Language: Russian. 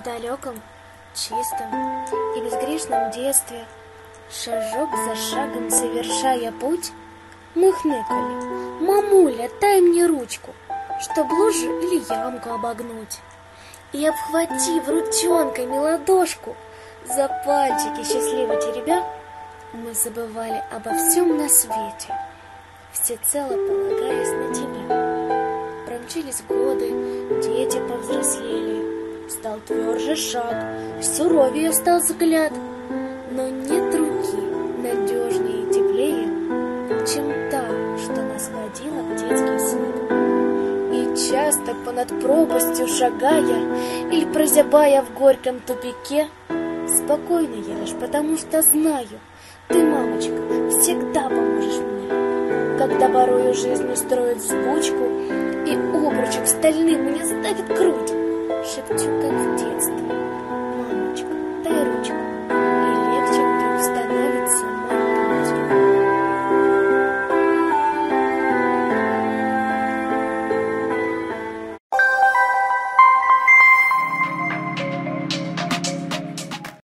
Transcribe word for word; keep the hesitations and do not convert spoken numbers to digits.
В далеком, чистом и безгрешном детстве, шажок за шагом совершая путь, мы хныкали: мамуля, дай мне ручку, чтоб лужу или ямку обогнуть. И обхватив ручонками ладошку, за пальчики счастливо теребя, мы забывали обо всем на свете, всецело полагаясь на тебя. Промчались годы, дети повзрослели, стал тверже шаг, суровее стал взгляд, но нет руки надежнее и теплее, чем та, что нас водила в детский сад. И часто понад пропастью шагая или прозябая в горьком тупике, спокойно я лишь потому, что знаю, ты, мамочка, всегда поможешь мне. Когда порою жизнь устроит взбучку и обручек стальным мне сдавит грудь, шепчу, как в детстве: мамочка, дай ручку.